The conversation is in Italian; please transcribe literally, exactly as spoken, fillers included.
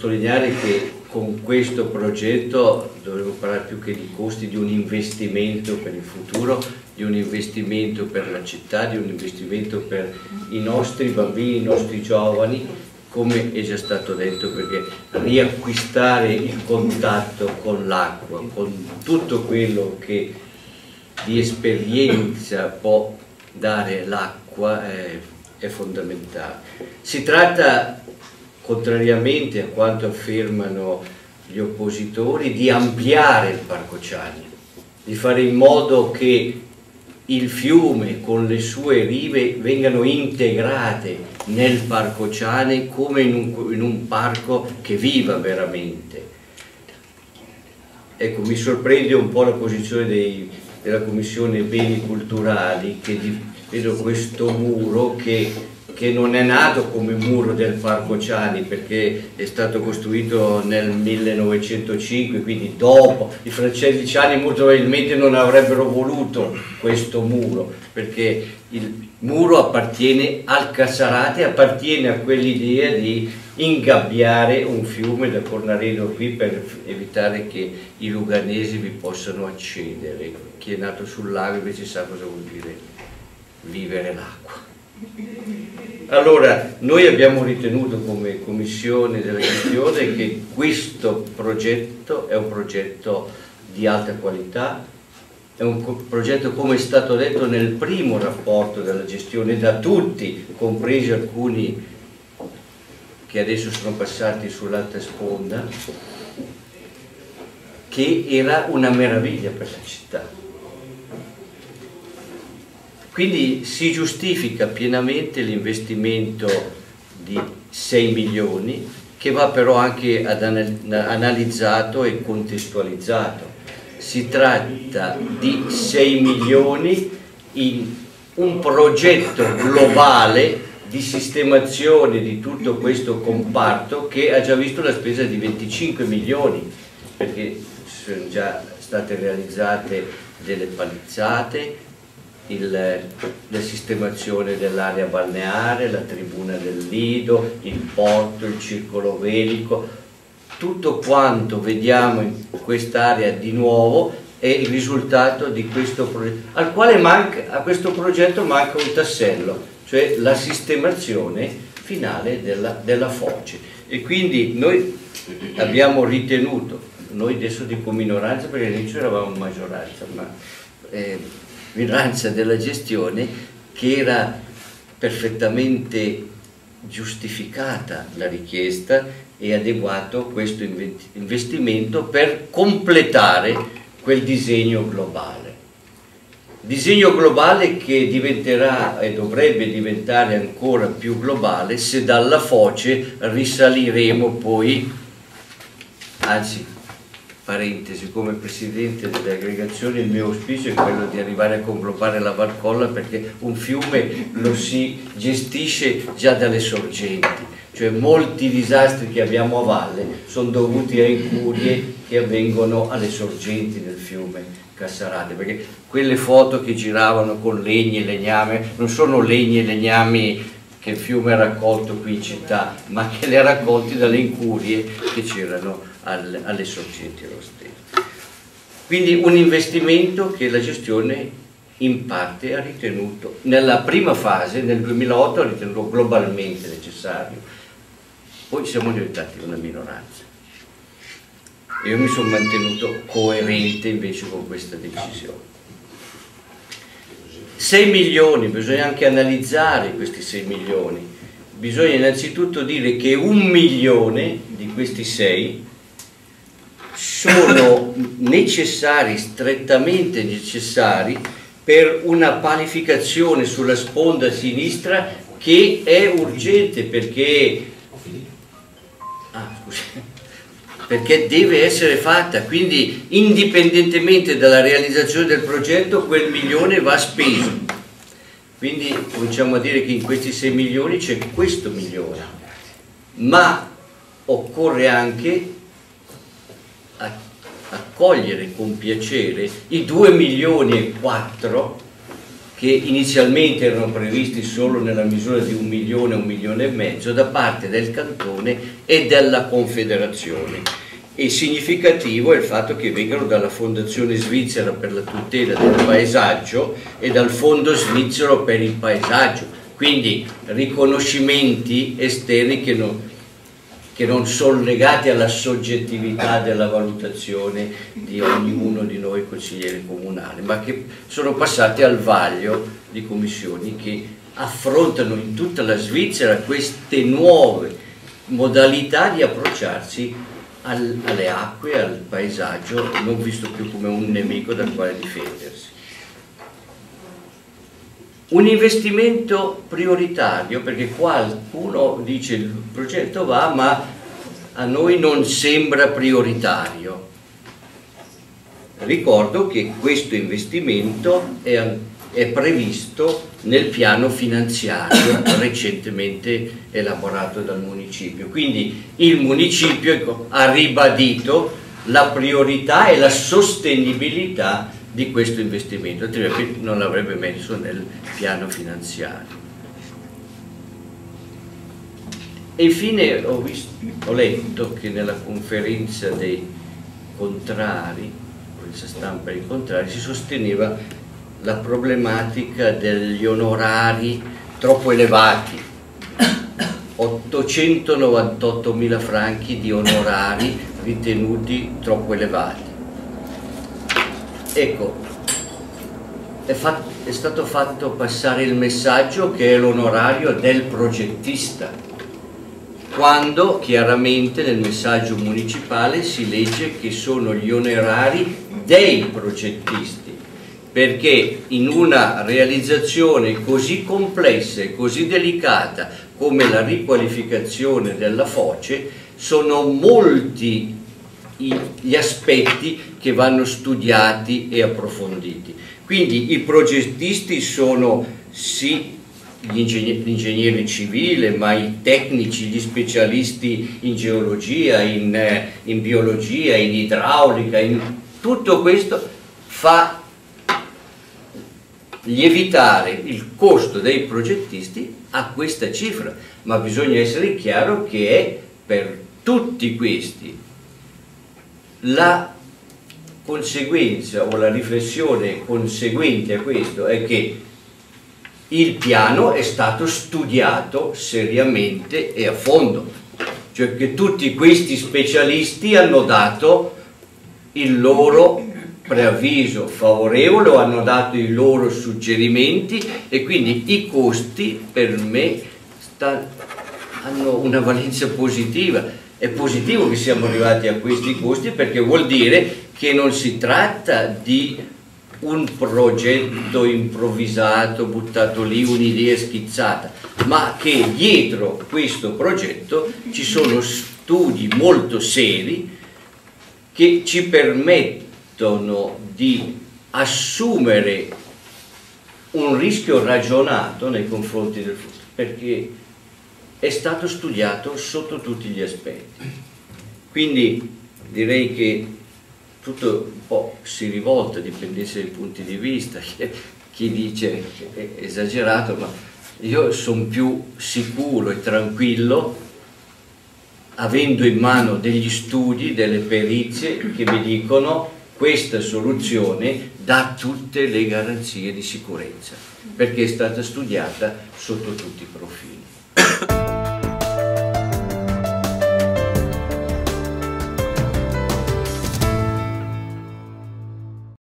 sottolineare che con questo progetto dovremmo parlare più che di costi, di un investimento per il futuro, di un investimento per la città, di un investimento per i nostri bambini, i nostri giovani, come è già stato detto, perché riacquistare il contatto con l'acqua, con tutto quello che di esperienza può dare l'acqua è, è fondamentale. Si tratta, contrariamente a quanto affermano gli oppositori, di ampliare il Parco Ciani, di fare in modo che il fiume con le sue rive vengano integrate nel Parco Ciani come in un, in un parco che viva veramente. Ecco, mi sorprende un po' la posizione dei, della Commissione Beni Culturali, che di, vedo questo muro che... che non è nato come muro del Parco Ciani, perché è stato costruito nel millenovecentocinque, quindi dopo i francesi Ciani molto probabilmente non avrebbero voluto questo muro, perché il muro appartiene al Casarate, appartiene a quell'idea di ingabbiare un fiume da Cornarino qui per evitare che i luganesi vi possano accedere. Chi è nato sul lago invece sa cosa vuol dire vivere l'acqua. Allora, noi abbiamo ritenuto come Commissione della questione che questo progetto è un progetto di alta qualità, è un progetto, come è stato detto nel primo rapporto della gestione, da tutti, compresi alcuni che adesso sono passati sull'altra sponda, che era una meraviglia per la città. Quindi si giustifica pienamente l'investimento di sei milioni, che va però anche ad analizzato e contestualizzato. Si tratta di sei milioni in un progetto globale di sistemazione di tutto questo comparto che ha già visto una spesa di venticinque milioni, perché sono già state realizzate delle palizzate, Il, la sistemazione dell'area balneare, la tribuna del Lido, il porto, il circolo velico, tutto quanto vediamo in quest'area di nuovo è il risultato di questo progetto, al quale manca, a questo progetto manca un tassello, cioè la sistemazione finale della, della foce. E quindi noi abbiamo ritenuto, noi adesso dico minoranza perché all'inizio eravamo maggioranza, ma... Eh, minoranza della gestione, che era perfettamente giustificata la richiesta e adeguato questo investimento per completare quel disegno globale. Disegno globale che diventerà e dovrebbe diventare ancora più globale se dalla foce risaliremo poi, anzi, parentesi, come Presidente delle aggregazioni il mio auspicio è quello di arrivare a conglobare la barcolla, perché un fiume lo si gestisce già dalle sorgenti, cioè molti disastri che abbiamo a valle sono dovuti a incurie che avvengono alle sorgenti del fiume Casarate, perché quelle foto che giravano con legni e legname non sono legni e legnami che il fiume ha raccolto qui in città, ma che le ha raccolti dalle incurie che c'erano al, alle sorgenti dello stesso. Quindi un investimento che la gestione in parte ha ritenuto, nella prima fase, nel duemilaotto, ha ritenuto globalmente necessario. Poi siamo diventati una minoranza. Io mi sono mantenuto coerente invece con questa decisione. sei milioni, bisogna anche analizzare questi sei milioni, bisogna innanzitutto dire che un milione di questi sei sono necessari, strettamente necessari, per una palificazione sulla sponda sinistra che è urgente, perché, ah, scusa, perché deve essere fatta, quindi indipendentemente dalla realizzazione del progetto quel milione va speso. Quindi cominciamo a dire che in questi sei milioni c'è questo milione, ma occorre anche accogliere con piacere i due milioni e quattro che inizialmente erano previsti solo nella misura di un milione, un milione e mezzo da parte del Cantone e della Confederazione. E significativo è il fatto che vengano dalla Fondazione Svizzera per la tutela del paesaggio e dal Fondo Svizzero per il paesaggio, quindi riconoscimenti esterni che non, che non sono legati alla soggettività della valutazione di ognuno di noi consiglieri comunali, ma che sono passati al vaglio di commissioni che affrontano in tutta la Svizzera queste nuove modalità di approcciarsi al, alle acque, al paesaggio, non visto più come un nemico dal quale difendersi. Un investimento prioritario, perché qualcuno dice il progetto va, ma a noi non sembra prioritario. Ricordo che questo investimento è, è previsto nel piano finanziario recentemente elaborato dal municipio. Quindi il municipio ha ribadito la priorità e la sostenibilità di questo investimento, altrimenti non l'avrebbe messo nel piano finanziario. E infine ho, visto, ho letto che nella conferenza dei contrari, questa stampa dei contrari, si sosteneva la problematica degli onorari troppo elevati, ottocentonovantottomila franchi di onorari ritenuti troppo elevati. Ecco, è, fatto, è stato fatto passare il messaggio che è l'onorario del progettista, quando chiaramente nel messaggio municipale si legge che sono gli onorari dei progettisti, perché in una realizzazione così complessa e così delicata come la riqualificazione della foce sono molti gli aspetti che vanno studiati e approfonditi. Quindi i progettisti sono sì l'ingegnere civile, ma i tecnici, gli specialisti in geologia, in, in biologia, in idraulica, in tutto questo fa lievitare il costo dei progettisti a questa cifra, ma bisogna essere chiaro che è per tutti questi. La conseguenza o la riflessione conseguente a questo è che il piano è stato studiato seriamente e a fondo, cioè che tutti questi specialisti hanno dato il loro preavviso favorevole, hanno dato i loro suggerimenti e quindi i costi per me sta, hanno una valenza positiva. È positivo che siamo arrivati a questi costi perché vuol dire che non si tratta di un progetto improvvisato, buttato lì, un'idea schizzata, ma che dietro questo progetto ci sono studi molto seri che ci permettono di assumere un rischio ragionato nei confronti del futuro, perché è stato studiato sotto tutti gli aspetti. Quindi direi che tutto un po' si rivolta, dipendesse dai punti di vista, chi dice è esagerato, ma io sono più sicuro e tranquillo avendo in mano degli studi, delle perizie che mi dicono questa soluzione dà tutte le garanzie di sicurezza perché è stata studiata sotto tutti i profili.